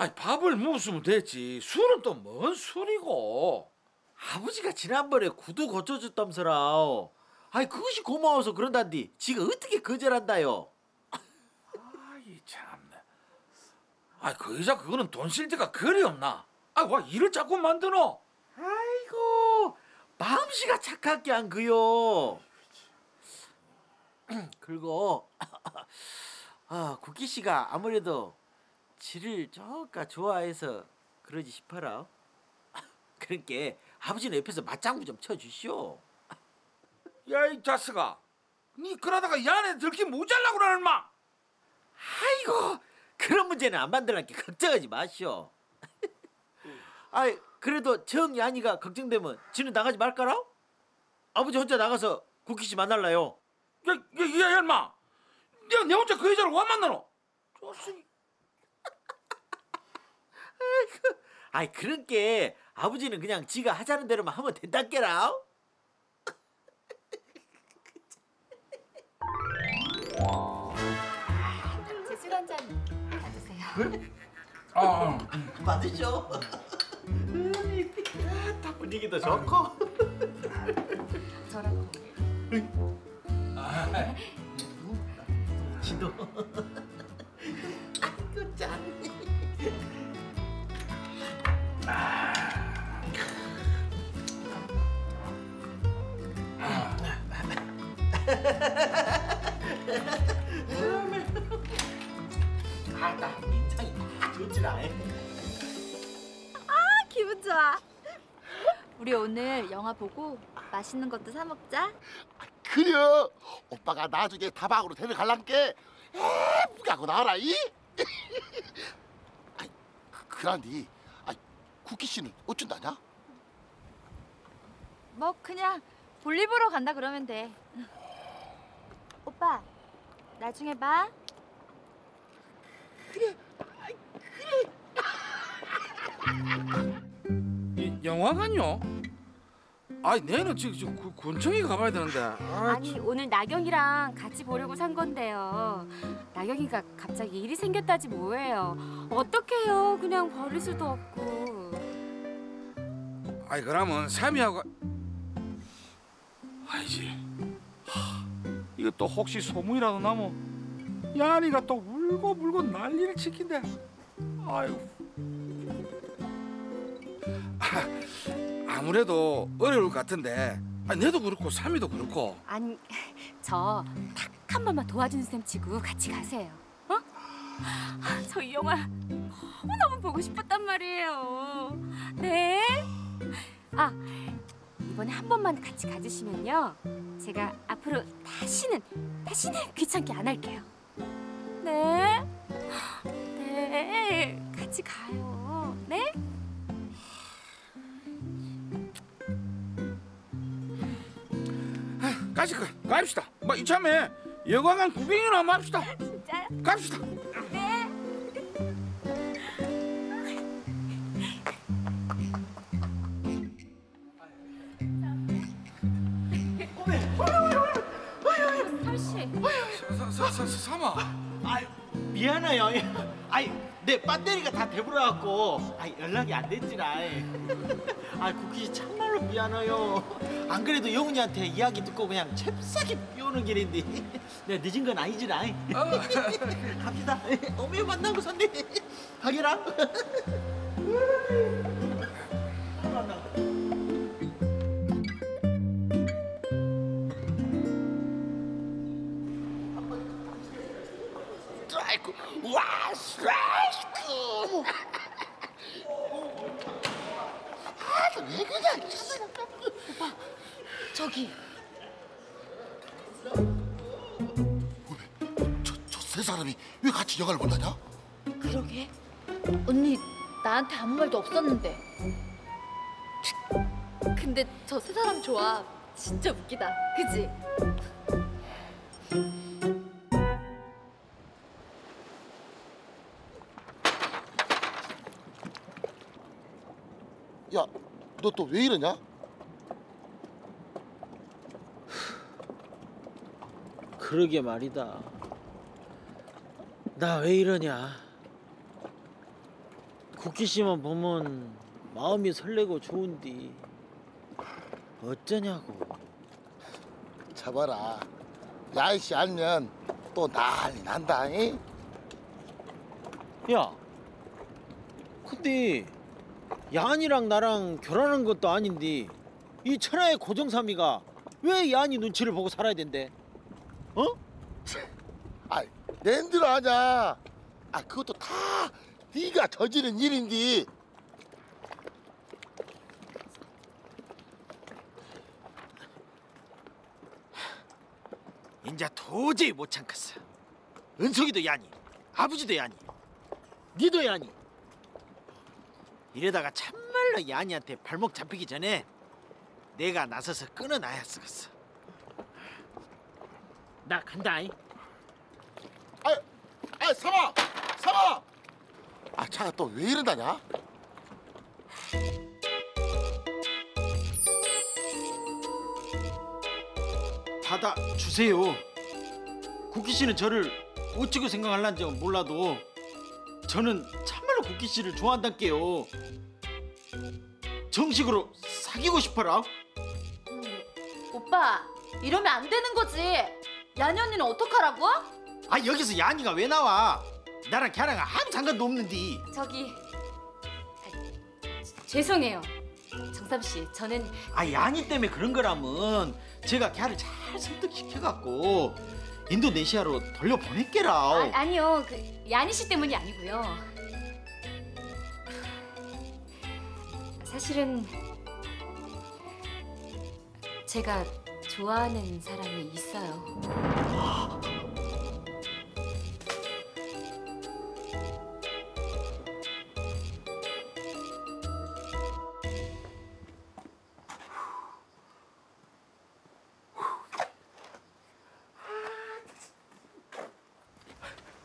아니 밥을 먹었으면 됐지. 술은 또 뭔 술이고. 아버지가 지난번에 구두 고쳐줬다면서라. 아이 그것이 고마워서 그런단디. 지가 어떻게 거절한다요. 아이 참나. 아이 그 여자 그거는 돈 쓸 데가 그리 없나. 아이 와 일을 자꾸 만드노. 아이고 마음씨가 착하게 한 그요. 그리고 아 국기씨가 아무래도 지를 저까 좋아해서 그러지 싶어라. 그러니까 아버지는 옆에서 맞장구 좀 쳐주시오. 야 이 자식아, 니 그러다가 야네 들기 모자라고 그러는 마. 아이고 그런 문제는 안 만들라니까 걱정하지 마시오. 아이 그래도 정야니가 걱정되면 지는 나가지 말까라. 아버지 혼자 나가서 국기씨 만날라요. 야 인마, 내가 내 혼자 그 여자를 와 만나노? 자식. 아이고, 아이 그런게 아버지는 그냥 지가 하자는 대로만 하면 된다께라. 제 술 한잔 받으세요. 아, 받으셔. 다 분위기도 좋고. 저랑 진도. 아이고 짠. 아나 인상이 좋지 않아? 아 기분 좋아. 우리 오늘 영화 보고 맛있는 것도 사 먹자. 그래 오빠가 나중에 다방으로 데려갈란께 예쁘게 하고 나와라 이. 아이 그런데 국기 씨는 어쩐다냐? 뭐 그냥 볼일 보러 간다 그러면 돼. 오빠 나중에 봐. 그래 그래. 이 영화관요? 아니 내는 지금 군청에 가봐야 되는데. 아니 오늘 나경이랑 같이 보려고 산 건데요. 나경이가 갑자기 일이 생겼다지 뭐예요. 어떡해요. 그냥 버릴 수도 없고. 아니 그러면 삼이하고. 아니지. 이거 또 혹시 소문이라도 나면 야니가 또 울고 난리를 치킨데. 아유. 아무래도 어려울 것 같은데. 아니 내도 그렇고 삼이도 그렇고. 아니 저 딱 한 번만 도와주는 셈 치고 같이 가세요. 어? 아, 저 이 영화 너무너무 보고 싶었단 말이에요. 네? 아 이번에 한 번만 같이 가주시면요 제가 앞으로 다시는 귀찮게 안 할게요. 네? 네 같이 가요. 네? 같이 갑시다. 뭐 이참에 영화관 구경이나 한번 합시다. 진짜요? 갑시다. 네. 삼아. 아, 미안해요. 아이, 내 배터리가 다 돼버려갖고 아이 연락이 안 됐지라. 아, 국기 참말로 미안해요. 안 그래도 영훈이한테 이야기 듣고 그냥 잽싸게 비오는 길인데 내가 늦은 건 아니지라. 갑시다. 어메 만나고 선대 가게라. 아이고 와 스트라이크. 아, 왜 그래? 오빠 저기 저 세 사람이 왜 같이 영화를 본다냐? 그러게 언니 나한테 아무 말도 없었는데. 근데 저 세 사람 좋아. 진짜 웃기다 그지? 야 너 또 왜 이러냐? 그러게 말이다. 나 왜 이러냐? 국기씨만 보면 마음이 설레고 좋은디 어쩌냐고. 잡아라. 야이씨 알면 또 난리 난다. 이? 야 근데 야한이랑 나랑 결혼한 것도 아닌데 이 천하의 고정삼이가 왜 야한이 눈치를 보고 살아야 된대? 어? 아이 낸들 하자. 아 그것도 다 네가 저지른 일인데. 인자 도저히 못 참겠어. 은석이도 야니, 아버지도 야니, 니도 야니. 이러다가 참말로 야니한테 발목 잡히기 전에 내가 나서서 끊어놔야 쓰겠어. 나 간다잉. 아, 삼아, 삼아. 아, 차가 또 왜 이러다냐? 받아 주세요. 국기 씨는 저를 어찌고 생각할란지 몰라도 저는 참말로 국기 씨를 좋아한단께요. 정식으로 사귀고 싶어라. 오빠 이러면 안 되는 거지. 야니 언니는 어떡하라고? 아 여기서 야니가 왜 나와? 나랑 걔랑 아무 상관도 없는디. 저기 죄송해요 정삼 씨. 저는 아 야니 때문에 그런 거라면 제가 걔를 잘 설득시켜갖고 인도네시아로 돌려보낼게라. 아, 아니요 그 야니 씨 때문이 아니고요. 사실은 제가 좋아하는 사람이 있어요.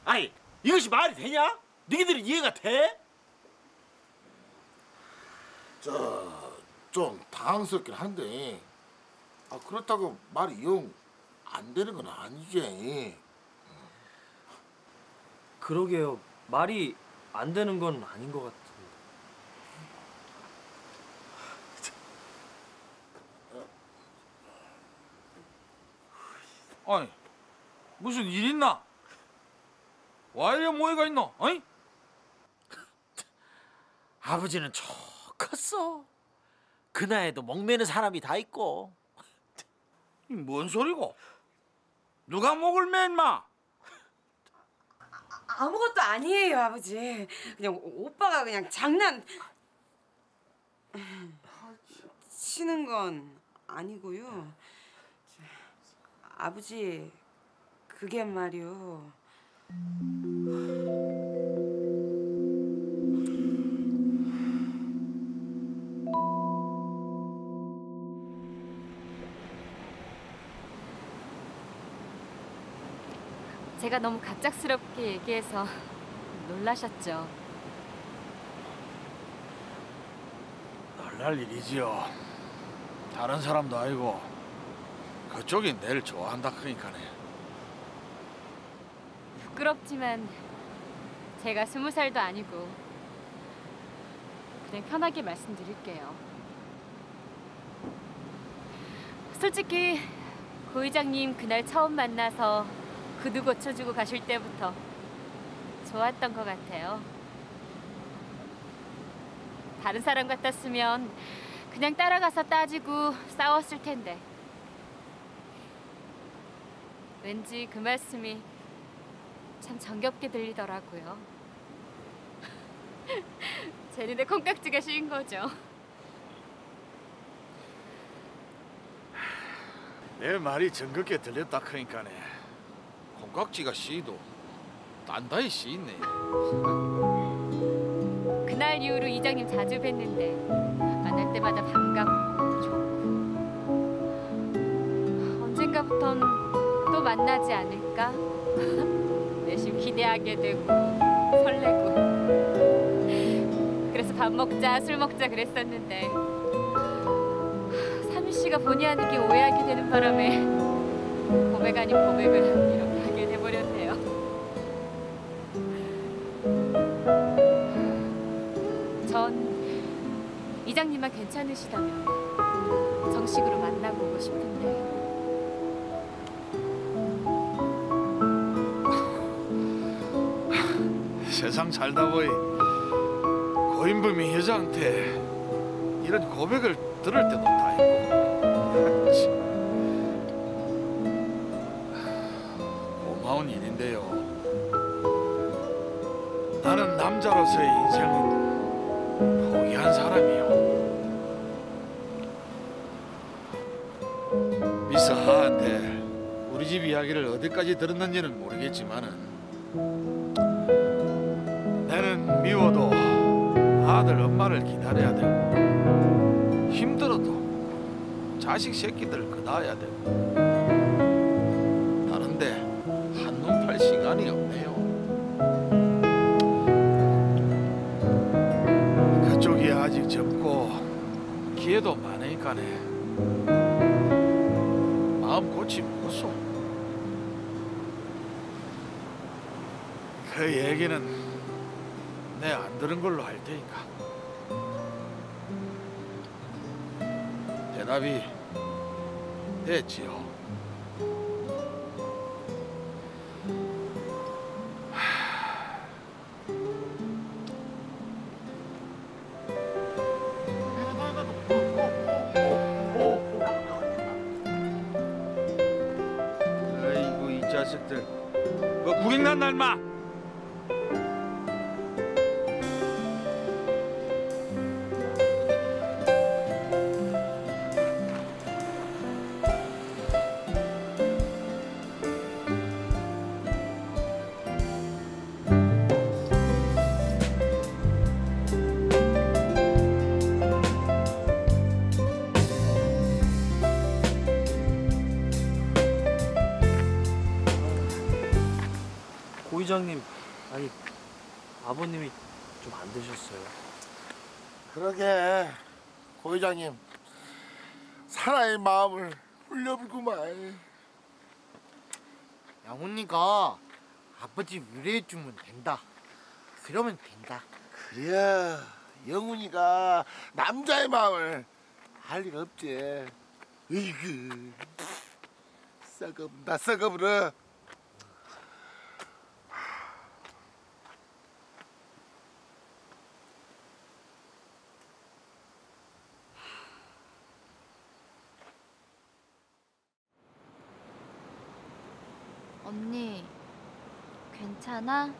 아니, 이것이 말이 되냐? 너희들은 이해가 돼? 좀 당황스럽긴 한데 아, 그렇다고 말이 영 안 되는 건 아니지. 그러게요. 말이 안 되는 건 아닌 것 같은데. 아니, 무슨 일 있나? 와 이래 모해가 있나? 어이? 아버지는 좋겠어. 그 나이에도 목매는 사람이 다 있고. 뭔 소리고? 누가 목을 매 인마? 아무것도 아니에요 아버지. 그냥 오빠가 그냥 장난 치는 건 아니고요. 아버지 그게 말이요. 제가 너무 갑작스럽게 얘기해서 놀라셨죠? 놀랄 일이지요. 다른 사람도 아니고 그쪽이 내를 좋아한다 그러니까네. 부끄럽지만 제가 20살도 아니고 그냥 편하게 말씀드릴게요. 솔직히 고 의장님 그날 처음 만나서 구두 고쳐주고 가실 때부터 좋았던 것 같아요. 다른 사람 같았으면 그냥 따라가서 따지고 싸웠을 텐데 왠지 그 말씀이 참 정겹게 들리더라고요. 제니네 콩깍지가 씌인 거죠. 내 말이 정겹게 들렸다 그러니까네. 콩깍지가 씌도 단단히 씌있네. 그날 이후로 이장님 자주 뵀는데 만날 때마다 반갑고 좋고 언젠가부턴 또 만나지 않을까? 열심히 기대하게 되고 설레고 그래서 밥 먹자 술 먹자 그랬었는데 삼희 씨가 본의 아니게 오해하게 되는 바람에 고백 아닌 고백을 이렇게 하게 돼버렸네요. 부장님만 괜찮으시다면 정식으로 만나보고 싶은데. 세상 살다 보니 고인범이 여자한테 이런 고백을 들을 때도 다 있고 고마운 일인데요. 나는 남자로서의 인생은 포기한 사람이요. 미스 하한테 우리 집 이야기를 어디까지 들었는지는 모르겠지만은 나는 미워도 아들 엄마를 기다려야 되고 힘들어도 자식 새끼들 그다야 되고 다른데 한눈 팔 시간이 없네요. 그쪽이 아직 젊고 기회도 많으니까네 마음 고치면 웃소. 그 얘기는 내가 안 들은 걸로 할 테니까. 대답이 됐지요. 아이고 이 자식들 뭐 구경난다 인마. 부장님, 아니 아버님이 좀 안 되셨어요? 그러게 고 회장님 사나이 마음을 훌려불구만. 양훈이가 아버지 위로해주면 된다. 그러면 된다. 그래 영훈이가 남자의 마음을 알 리가 없지. 으이그 썩어본다 썩어버려. 언니, 괜찮아?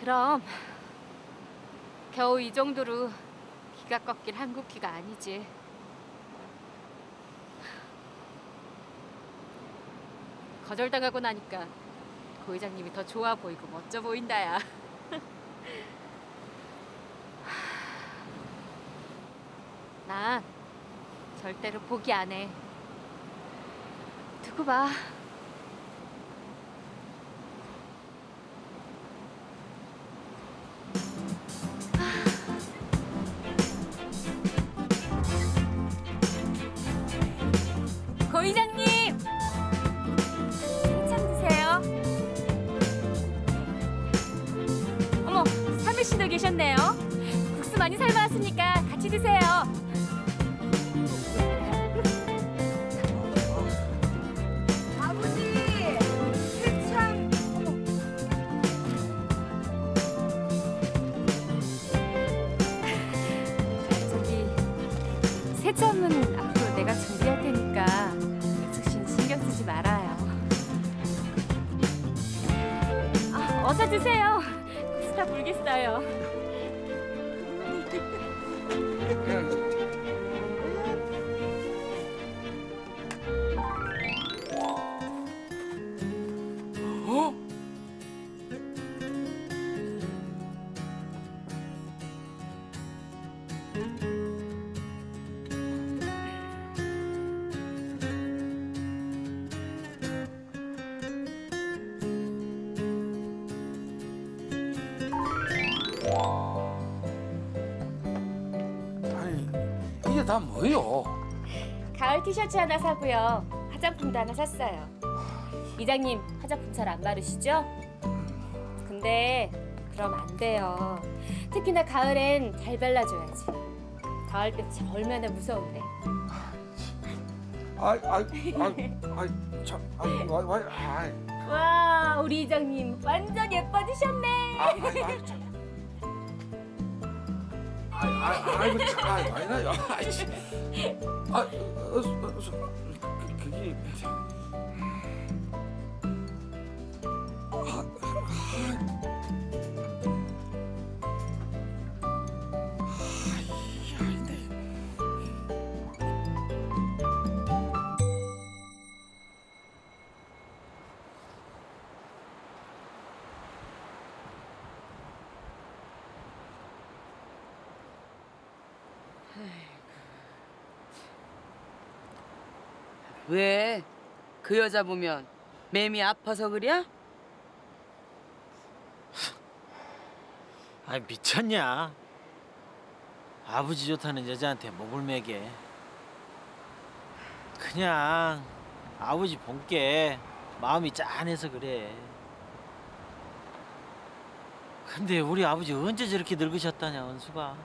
그럼 겨우 이 정도로 기가 꺾일 한국기가 아니지. 거절당하고 나니까 고 회장님이 더 좋아 보이고 멋져 보인다야. 난 절대로 포기 안 해. 두고 봐. 고 회장님! 한참 드세요. 어머, 사무실도 계셨네요. 국수 많이 삶아왔으니까 같이 드세요. 세참은 앞으로 내가 준비할 테니까 즉신 신경 쓰지 말아요. 아, 어서 드세요. 국수 다 불겠어요. 어? 다 뭐요? 가을 티셔츠 하나 사고요. 화장품도 하나 샀어요. 이장님, 화장품 화장품 잘 안 바르시죠? 근데 그럼 안 돼요. 특히나 가을엔 잘 발라줘야지. 가을빛이 얼마나 무서운데. 와, 우리 이장님 완전 예뻐지셨네. 왜? 그 여자 보면 맴이 아파서 그래? 아이 미쳤냐? 아버지 좋다는 여자한테 목을 매게. 그냥 아버지 본게 마음이 짠해서 그래. 근데 우리 아버지 언제 저렇게 늙으셨다냐, 은수가.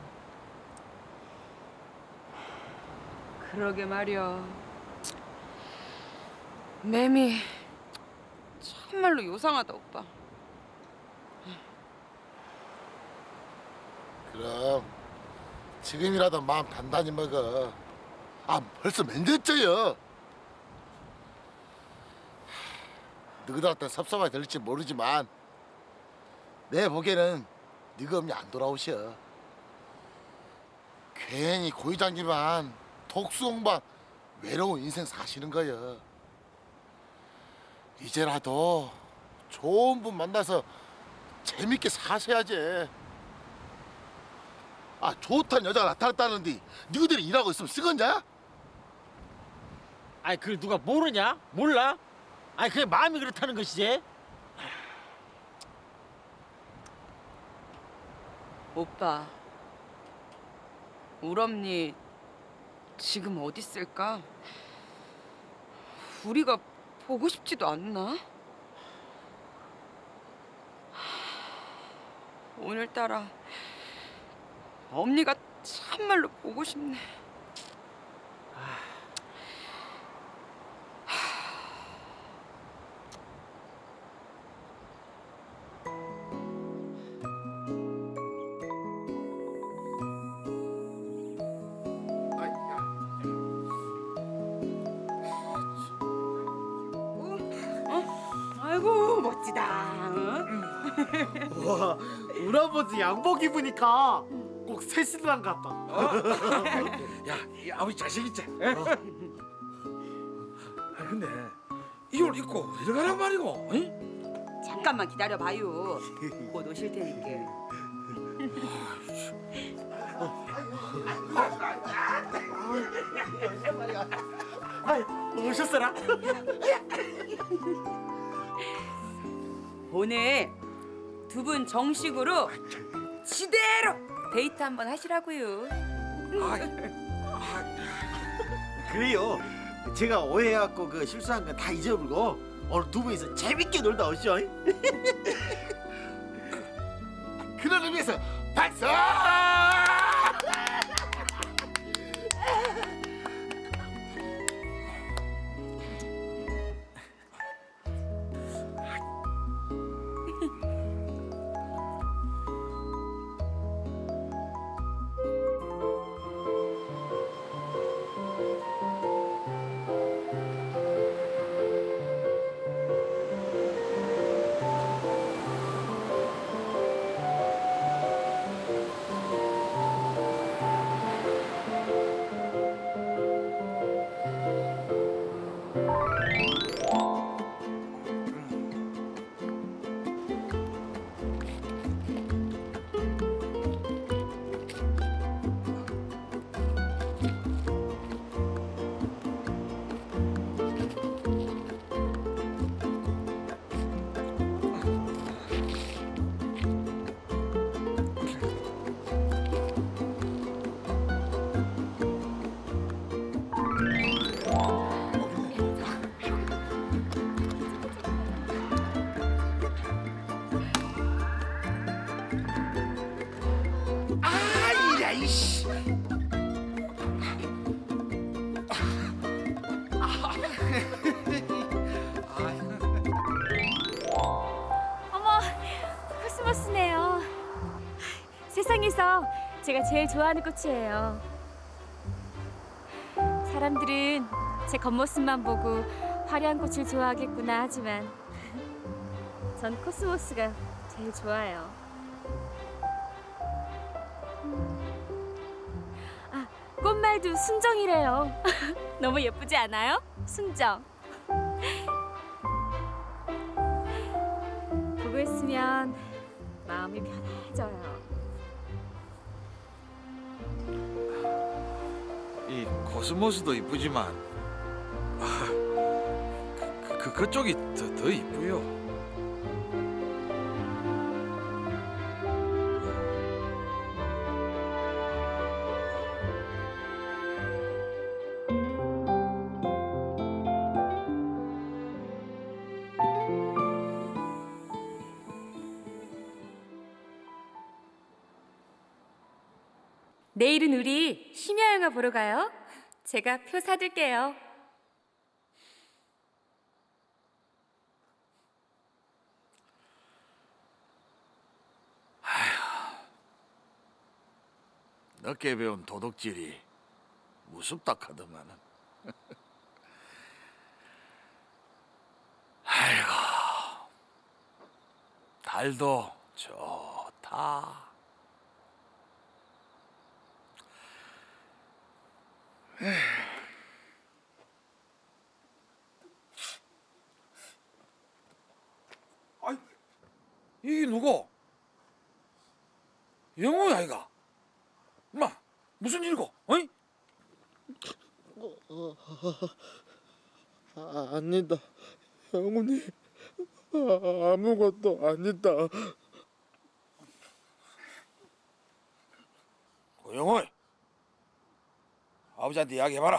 그러게 말이여. 맴이 참말로 요상하다, 오빠. 그럼 지금이라도 마음 단단히 먹어. 아, 벌써 맨데쪄요. 너희들한테 섭섭하게 들릴지 모르지만 내 보기에는 네가 없니 안 돌아오셔. 괜히 고이장님만 독수공방 외로운 인생 사시는 거여. 이제라도 좋은 분 만나서 재밌게 사셔야지. 아, 좋다는 여자가 나타났다는데 너희들이 일하고 있으면 쓰겄냐? 아니, 그걸 누가 모르냐? 몰라? 아니, 그게 마음이 그렇다는 것이지. 오빠, 우리 언니 지금 어디 있을까? 우리가 보고 싶지도 않나? 오늘따라 엄니가 참말로 보고 싶네. 와, 우리 아버지 양복 입으니까 꼭 새 신랑 같다. 야, 이 아버지 자식 있지? 근데 이걸 입고 어디를 가란 말이고? 응? 잠깐만 기다려봐요. 곧 오실 테니까. 오셨어라? 오늘 두 분 정식으로 지대로 데이트 한번 하시라고요. 그래요. 제가 오해해갖고 그 실수한 건 다 잊어버리고 오늘 두 분이서 재밌게 놀다 오시오. 그런 의미에서 박수! 세상에서 제가 제일 좋아하는 꽃이에요. 사람들은 제 겉모습만 보고 화려한 꽃을 좋아하겠구나 하지만 전 코스모스가 제일 좋아요. 아, 꽃말도 순정이래요. 너무 예쁘지 않아요? 순정. 보고 있으면 마음이 편해져요. 이 코스모스도 이쁘지만 그쪽이 더 이쁘요. 내일은 우리 심야 영화 보러 가요. 제가 표 사둘게요. 아휴, 늦게 배운 도둑질이 무섭다 카더만은. 아이고, 달도 좋다. 아이, 이게 누구? 영호야 이가? 엄마, 무슨 일이고? 어이? 아니다, 영호님 아무것도 아니다. 영호야. 아버지한테 이야기해봐라.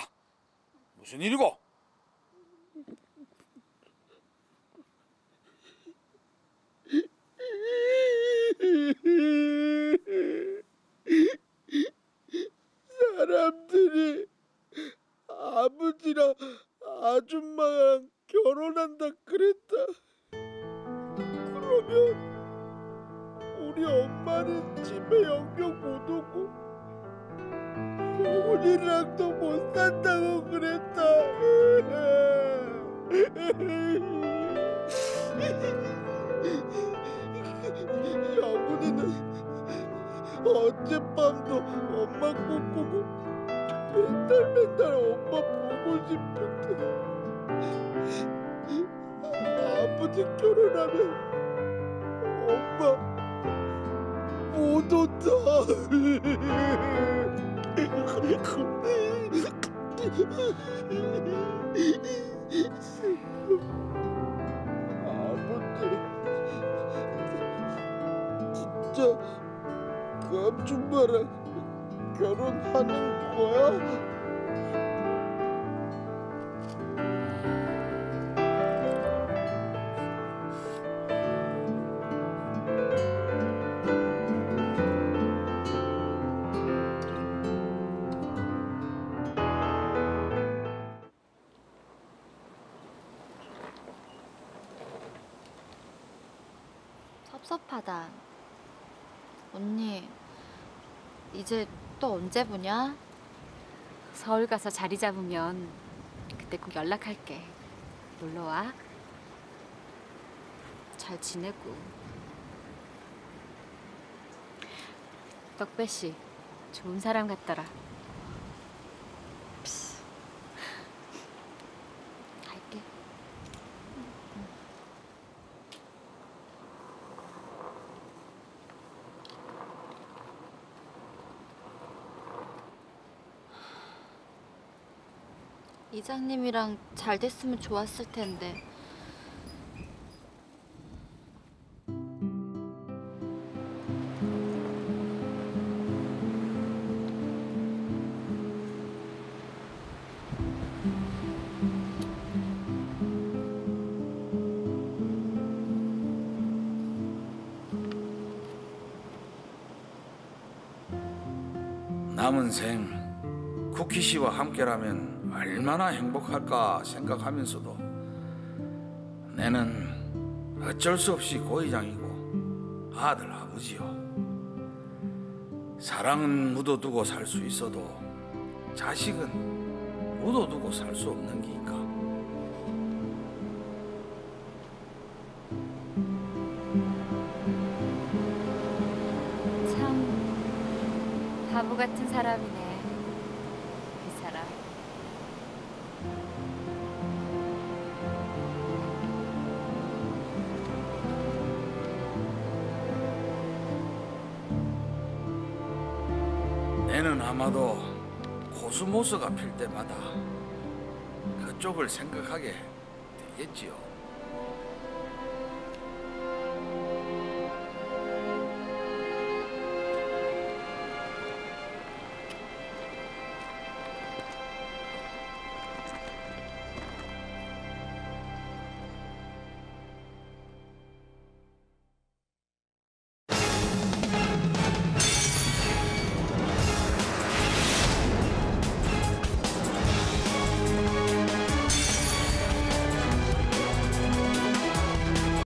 무슨 일이고? 사람들이 아버지랑 아줌마랑 결혼한다 그랬다. 그러면 우리 엄마는 집에 영영 못 오고 우리랑도 못 산다고 그랬다. 영훈이는 어젯밤도 엄마 꿈꾸고 맨날 엄마 보고 싶은데 아버지 결혼하면 엄마 못 온다. 아버지, 진짜 그 아줌마랑 결혼하는 거야? 섭섭하다. 언니, 이제 또 언제 보냐? 서울 가서 자리 잡으면 그때 꼭 연락할게. 놀러와. 잘 지내고. 떡배 씨, 좋은 사람 같더라. 갈게. 이장님이랑 잘 됐으면 좋았을 텐데. 남은 생 쿠키 씨와 함께라면 얼마나 행복할까 생각하면서도 내는 어쩔 수 없이 고의장이고 아들 아버지요. 사랑은 묻어두고 살 수 있어도 자식은 묻어두고 살 수 없는 게니까. 참 바보 같은 사람이네, 그 사람. 내는 아마도 코스모스가 필 때마다 그쪽을 생각하게 되겠지요.